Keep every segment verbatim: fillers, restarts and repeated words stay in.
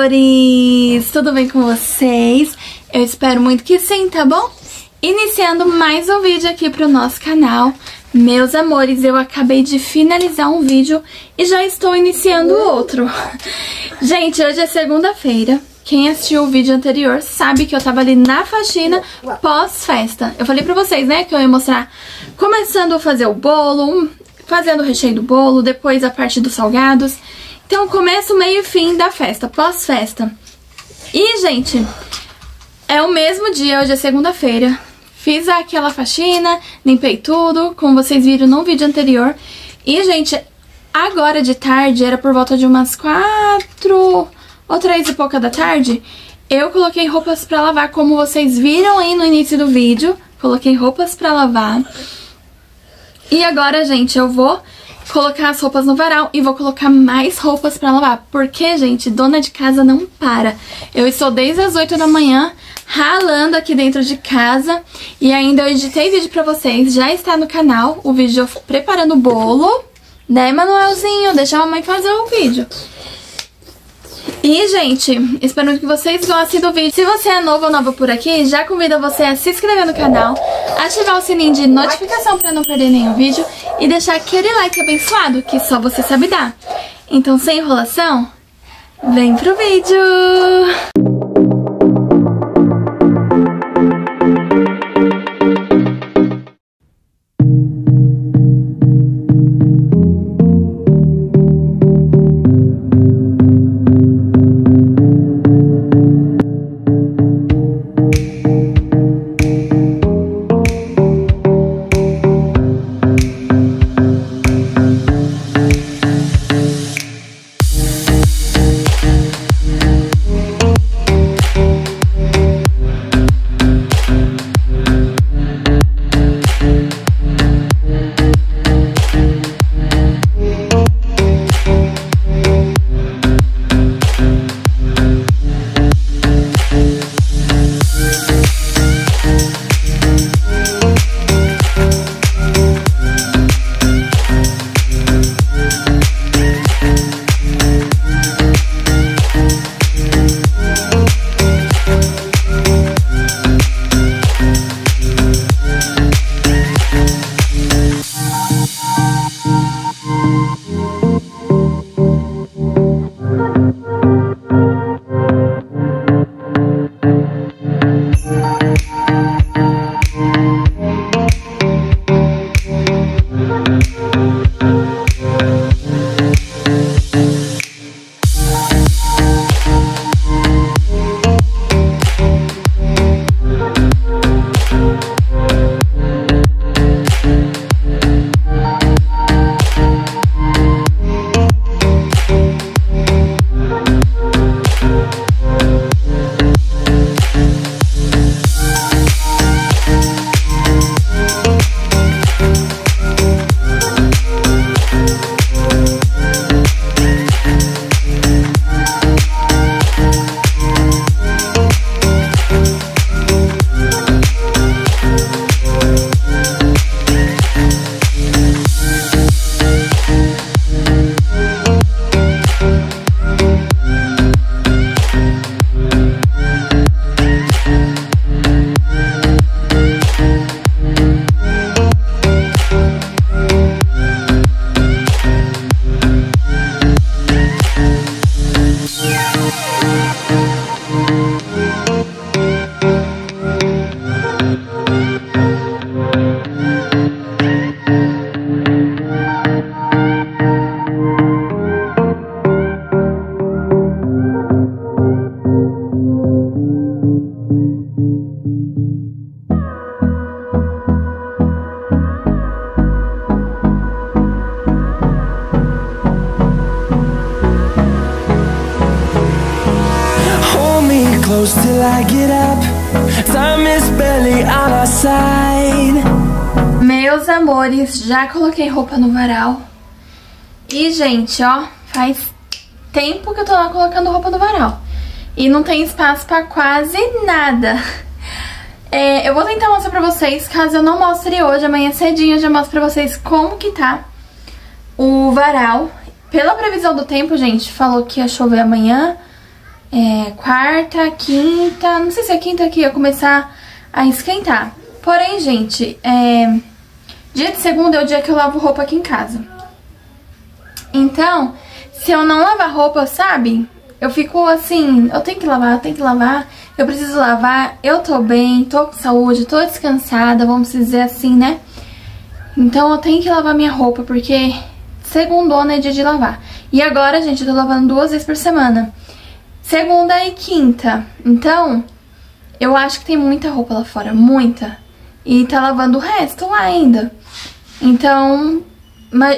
amores! Tudo bem com vocês? Eu espero muito que sim, tá bom? Iniciando mais um vídeo aqui pro nosso canal. Meus amores, eu acabei de finalizar um vídeo e já estou iniciando outro. Gente, hoje é segunda-feira. Quem assistiu o vídeo anterior sabe que eu tava ali na faxina pós-festa. Eu falei pra vocês, né, que eu ia mostrar começando a fazer o bolo, fazendo o recheio do bolo, depois a parte dos salgados. Então, começo, meio e fim da festa, pós-festa. E, gente, é o mesmo dia, hoje é segunda-feira. Fiz aquela faxina, limpei tudo, como vocês viram no vídeo anterior. E, gente, agora de tarde, era por volta de umas quatro ou três e pouca da tarde, eu coloquei roupas pra lavar, como vocês viram aí no início do vídeo. Coloquei roupas pra lavar. E agora, gente, eu vou colocar as roupas no varal e vou colocar mais roupas pra lavar. Porque, gente, dona de casa não para. Eu estou desde as oito da manhã ralando aqui dentro de casa. E ainda eu editei vídeo pra vocês, já está no canal o vídeo preparando o bolo. Né, Manuelzinho? Deixa a mamãe fazer o vídeo. E, gente, espero que vocês gostem do vídeo. Se você é novo ou nova por aqui, já convido você a se inscrever no canal, ativar o sininho de notificação para não perder nenhum vídeo e deixar aquele like abençoado que só você sabe dar. Então, sem enrolação, vem pro vídeo! Close till I get up. Time is barely on our side. Meus amores, já coloquei roupa no varal. E, gente, ó, faz tempo que eu tô lá colocando roupa no varal. E não tem espaço pra quase nada. É, eu vou tentar mostrar pra vocês, caso eu não mostre hoje, amanhã cedinho eu já mostro pra vocês como que tá o varal. Pela previsão do tempo, gente, falou que ia chover amanhã. é, quarta, quinta, não sei se é quinta que ia começar a esquentar. Porém, gente, é, dia de segunda é o dia que eu lavo roupa aqui em casa. Então, se eu não lavar roupa, sabe? Eu fico assim, eu tenho que lavar, eu tenho que lavar, eu preciso lavar, eu tô bem, tô com saúde, tô descansada, vamos dizer assim, né? Então eu tenho que lavar minha roupa, porque segundona é dia de lavar. E agora, gente, eu tô lavando duas vezes por semana. Segunda e quinta. Então, eu acho que tem muita roupa lá fora, muita. E tá lavando o resto lá ainda. Então,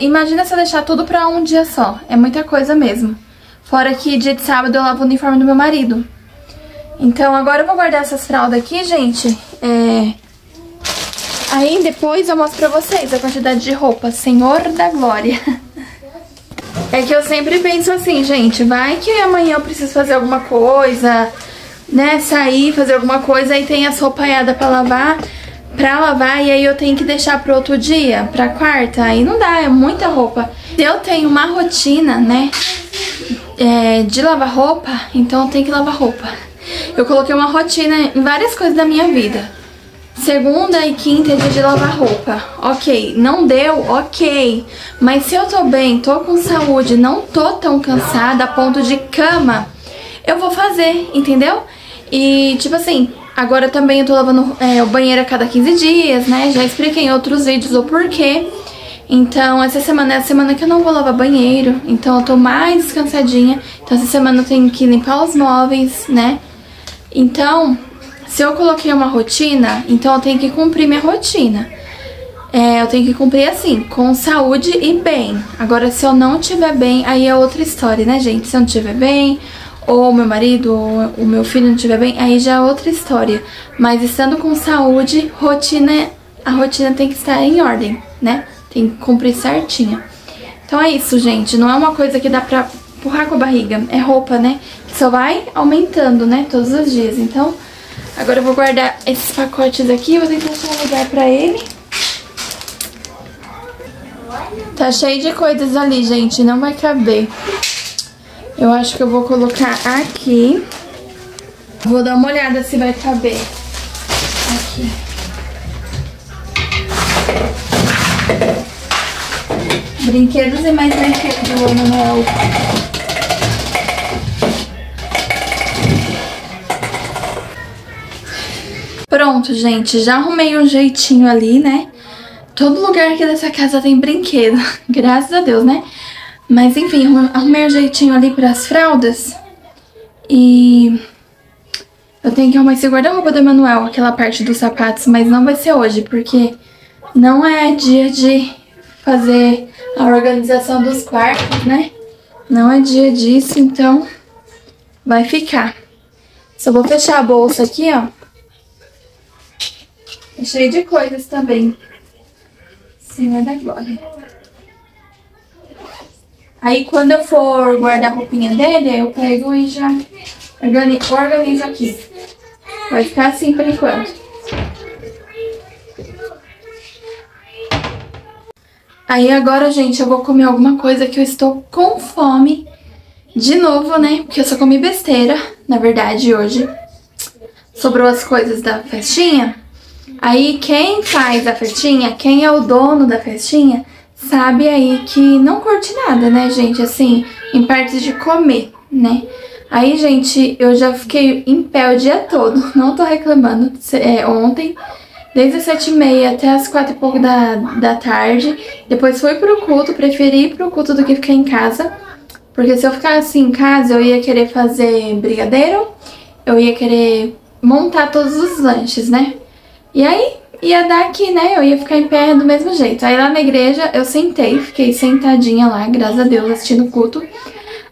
imagina se eu deixar tudo pra um dia só. É muita coisa mesmo. Fora que dia de sábado eu lavo o uniforme do meu marido. Então agora eu vou guardar essas fraldas aqui, gente. É... Aí depois eu mostro pra vocês a quantidade de roupa. Senhor da glória. É que eu sempre penso assim, gente. Vai que amanhã eu preciso fazer alguma coisa, né? Sair, fazer alguma coisa. Aí tem as roupaiadas pra lavar. Pra lavar e aí eu tenho que deixar pro outro dia. Pra quarta. Aí não dá, é muita roupa. Eu tenho uma rotina, né? É, de lavar roupa, então eu tenho que lavar roupa. Eu coloquei uma rotina em várias coisas da minha vida. Segunda e quinta é dia de lavar roupa. Ok, não deu, ok. Mas se eu tô bem, tô com saúde, não tô tão cansada a ponto de cama, eu vou fazer, entendeu? E tipo assim, agora também eu tô lavando é, o banheiro a cada quinze dias, né? Já expliquei em outros vídeos o porquê. Então, essa semana é a semana que eu não vou lavar banheiro, então eu tô mais descansadinha. Então, essa semana eu tenho que limpar os móveis, né? Então, se eu coloquei uma rotina, então eu tenho que cumprir minha rotina. É, eu tenho que cumprir assim, com saúde e bem. Agora, se eu não tiver bem, aí é outra história, né, gente? Se eu não tiver bem, ou meu marido, ou o meu filho não tiver bem, aí já é outra história. Mas estando com saúde, rotina, a rotina tem que estar em ordem, né? Tem que cumprir certinho. Então é isso, gente. Não é uma coisa que dá pra empurrar com a barriga. É roupa, né? Que só vai aumentando, né? Todos os dias. Então, agora eu vou guardar esses pacotes aqui. Vou tentar achar um lugar pra ele. Tá cheio de coisas ali, gente. Não vai caber. Eu acho que eu vou colocar aqui. Vou dar uma olhada se vai caber. Aqui. Brinquedos e mais brinquedos do ano novo. Pronto, gente. Já arrumei um jeitinho ali, né? Todo lugar aqui dessa casa tem brinquedo. Graças a Deus, né? Mas enfim, arrumei um jeitinho ali pras fraldas. E... eu tenho que arrumar esse guarda-roupa do Emanuel, aquela parte dos sapatos. Mas não vai ser hoje, porque... não é dia de fazer a organização dos quartos, né? Não é dia disso, então vai ficar. Só vou fechar a bolsa aqui, ó. É cheio de coisas também. Senhor da glória. Aí quando eu for guardar a roupinha dele, eu pego e já organizo, organizo aqui. Vai ficar assim por enquanto. Aí agora, gente, eu vou comer alguma coisa que eu estou com fome de novo, né? Porque eu só comi besteira, na verdade, hoje. Sobrou as coisas da festinha. Aí quem faz a festinha, quem é o dono da festinha, sabe aí que não curte nada, né, gente? Assim, em parte de comer, né? Aí, gente, eu já fiquei em pé o dia todo. Não tô reclamando. É, ontem... desde as sete e meia até as quatro e pouco da, da tarde. Depois fui pro culto, preferi ir pro culto do que ficar em casa. Porque se eu ficar assim em casa, eu ia querer fazer brigadeiro. Eu ia querer montar todos os lanches, né? E aí, ia dar aqui, né? Eu ia ficar em pé do mesmo jeito. Aí lá na igreja, eu sentei, fiquei sentadinha lá, graças a Deus, assistindo o culto.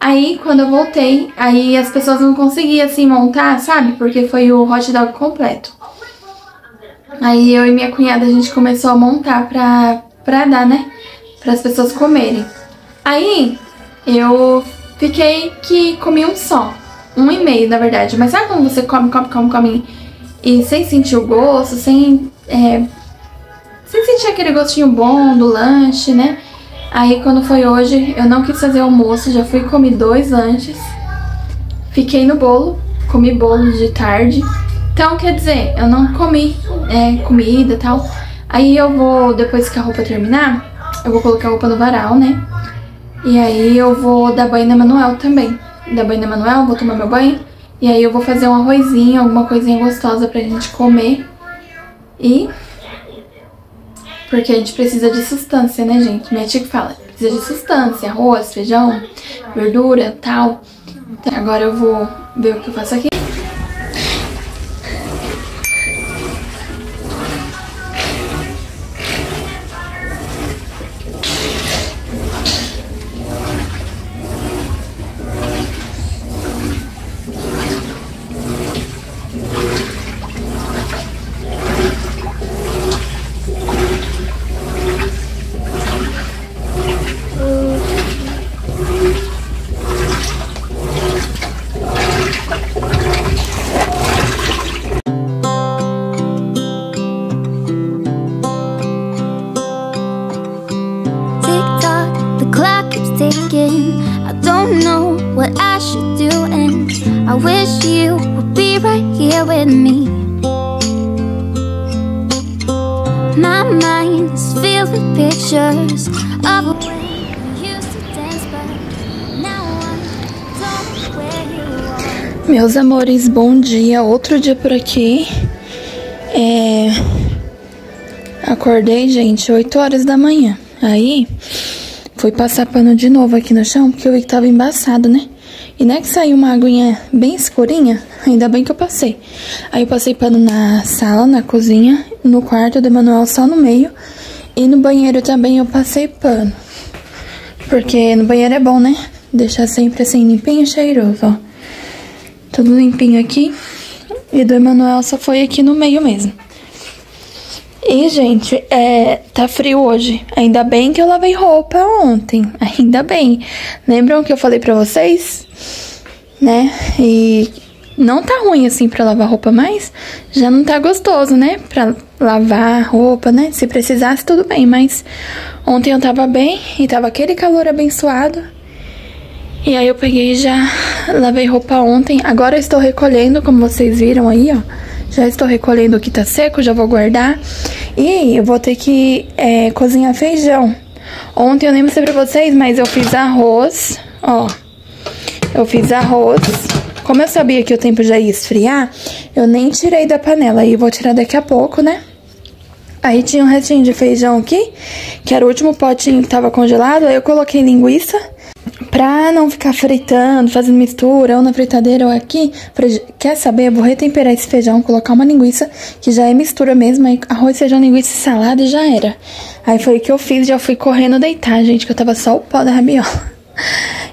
Aí, quando eu voltei, aí as pessoas não conseguiam, assim, montar, sabe? Porque foi o hot dog completo. Aí eu e minha cunhada, a gente começou a montar pra, pra dar, né? Para as pessoas comerem. Aí eu fiquei que comi um só. Um e meio, na verdade. Mas sabe quando você come, come, come, come e sem sentir o gosto, sem... É, sem sentir aquele gostinho bom do lanche, né? Aí quando foi hoje, eu não quis fazer almoço, já fui comer dois lanches. Fiquei no bolo, comi bolo de tarde. Então, quer dizer, eu não comi é, comida e tal. Aí eu vou, depois que a roupa terminar, eu vou colocar a roupa no varal, né? E aí eu vou dar banho na Manuel também. Dar banho na Manuel, vou tomar meu banho. E aí eu vou fazer um arrozinho, alguma coisinha gostosa pra gente comer. E... porque a gente precisa de sustância, né, gente? Minha tia que fala, precisa de sustância, arroz, feijão, verdura, tal. Então, agora eu vou ver o que eu faço aqui. I don't know what I should do, and I wish you would be right here with me. My mind is filled with pictures of a way we used to dance, but now I don't know where you are. Meus amores, bom dia, outro dia por aqui. É... acordei, gente, oito horas da manhã. Aí... fui passar pano de novo aqui no chão, porque eu vi que tava embaçado, né? E não é que saiu uma aguinha bem escurinha, ainda bem que eu passei. Aí eu passei pano na sala, na cozinha, no quarto do Emanuel só no meio. E no banheiro também eu passei pano. Porque no banheiro é bom, né? Deixar sempre assim limpinho e cheiroso, ó. Tudo limpinho aqui. E do Emanuel só foi aqui no meio mesmo. E, gente, é, tá frio hoje. Ainda bem que eu lavei roupa ontem. Ainda bem. Lembram que eu falei pra vocês? Né? E não tá ruim, assim, pra lavar roupa mais. Já não tá gostoso, né? Pra lavar roupa, né? Se precisasse, tudo bem. Mas ontem eu tava bem e tava aquele calor abençoado. E aí eu peguei e já lavei roupa ontem. Agora eu estou recolhendo, como vocês viram aí, ó. Já estou recolhendo o que tá seco, já vou guardar. E eu vou ter que é, cozinhar feijão. Ontem eu nem mostrei pra vocês, mas eu fiz arroz, ó. Eu fiz arroz. Como eu sabia que o tempo já ia esfriar, eu nem tirei da panela. E vou tirar daqui a pouco, né? Aí tinha um restinho de feijão aqui, que era o último potinho que tava congelado. Aí eu coloquei linguiça. Pra não ficar fritando, fazendo mistura, ou na fritadeira ou aqui, quer saber? Eu vou retemperar esse feijão, colocar uma linguiça, que já é mistura mesmo, aí arroz, feijão, linguiça e salada e já era. Aí foi o que eu fiz, já fui correndo deitar, gente, que eu tava só o pó da rabiola.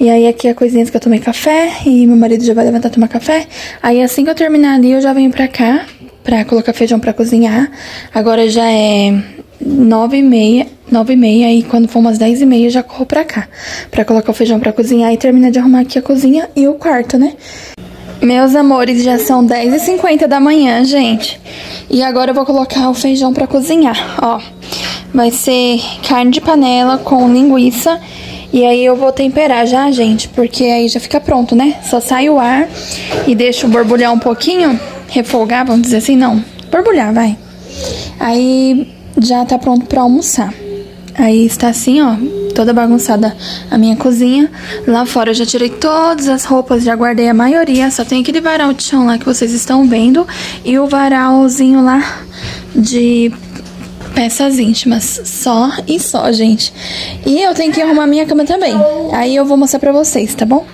E aí aqui a coisinha que eu tomei café, e meu marido já vai levantar tomar café. Aí assim que eu terminar ali, eu já venho pra cá, pra colocar feijão pra cozinhar. Agora já é... nove e meia, nove e meia, e quando for umas dez e meia eu já corro pra cá, pra colocar o feijão pra cozinhar e terminar de arrumar aqui a cozinha e o quarto, né? Meus amores, já são dez e cinquenta da manhã, gente. E agora eu vou colocar o feijão pra cozinhar, ó. Vai ser carne de panela com linguiça, e aí eu vou temperar já, gente, porque aí já fica pronto, né? Só sai o ar e deixo borbulhar um pouquinho, refolgar, vamos dizer assim, não, borbulhar, vai. Aí... já tá pronto pra almoçar. Aí está assim, ó, toda bagunçada a minha cozinha. Lá fora eu já tirei todas as roupas, já guardei a maioria. Só tem aquele varal de chão lá que vocês estão vendo. E o varalzinho lá de peças íntimas. Só e só, gente. E eu tenho que arrumar minha cama também. Aí eu vou mostrar pra vocês, tá bom?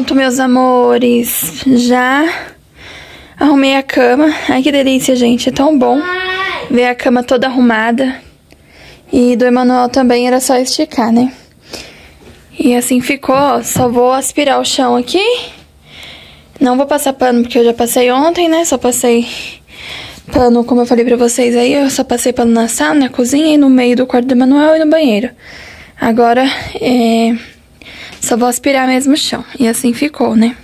Pronto, meus amores, já arrumei a cama. Ai, que delícia, gente, é tão bom ver a cama toda arrumada. E do Emanuel também era só esticar, né? E assim ficou. Só vou aspirar o chão aqui. Não vou passar pano porque eu já passei ontem, né? Só passei pano, como eu falei pra vocês aí, eu só passei pano na sala, na cozinha e no meio do quarto do Emanuel e no banheiro. Agora, é... só vou aspirar mesmo o chão. E assim ficou, né?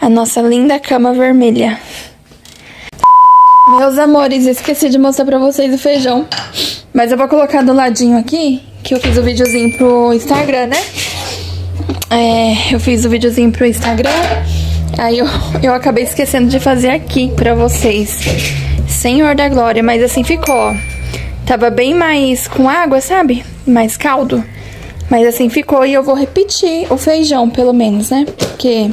A nossa linda cama vermelha. Meus amores, esqueci de mostrar pra vocês o feijão. Mas eu vou colocar do ladinho aqui, que eu fiz o videozinho pro Instagram, né? É, eu fiz o videozinho pro Instagram. Aí eu, eu acabei esquecendo de fazer aqui pra vocês. Senhor da glória, mas assim ficou, ó. Tava bem mais com água, sabe? Mais caldo. Mas assim ficou, e eu vou repetir o feijão, pelo menos, né? Porque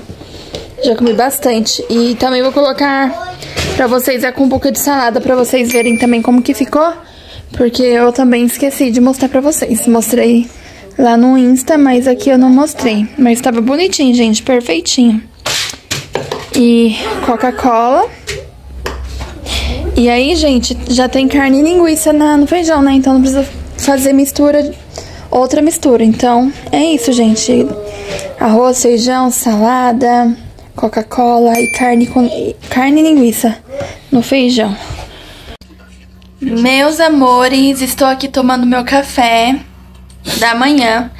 já comi bastante. E também vou colocar pra vocês a cumbuca de salada, pra vocês verem também como que ficou. Porque eu também esqueci de mostrar pra vocês. Mostrei lá no Insta, mas aqui eu não mostrei. Mas tava bonitinho, gente, perfeitinho. E Coca-Cola. E aí, gente, já tem carne e linguiça na, no feijão, né? Então não precisa fazer mistura, outra mistura. Então é isso, gente. Arroz, feijão, salada, Coca-Cola e carne, com, carne e linguiça no feijão. Meus amores, estou aqui tomando meu café da manhã.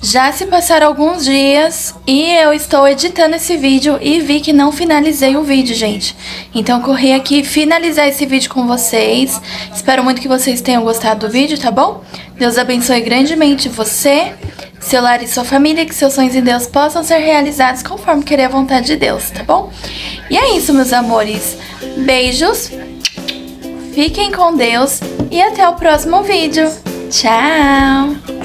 Já se passaram alguns dias e eu estou editando esse vídeo e vi que não finalizei o vídeo, gente. Então corri aqui finalizar esse vídeo com vocês. Espero muito que vocês tenham gostado do vídeo, tá bom? Deus abençoe grandemente você, seu lar e sua família, que seus sonhos em Deus possam ser realizados conforme querer a vontade de Deus, tá bom? E é isso, meus amores. Beijos, fiquem com Deus e até o próximo vídeo. Tchau!